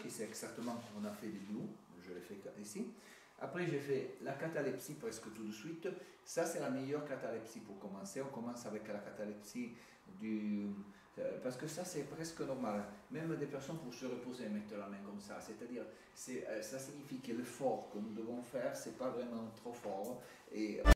Qui c'est exactement ce qu'on a fait de nous, je l'ai fait ici. Après j'ai fait la catalepsie presque tout de suite, ça c'est la meilleure catalepsie pour commencer, on commence avec la catalepsie du... parce que ça c'est presque normal, même des personnes pour se reposer et mettre la main comme ça, c'est-à-dire ça signifie que l'effort que nous devons faire c'est pas vraiment trop fort et...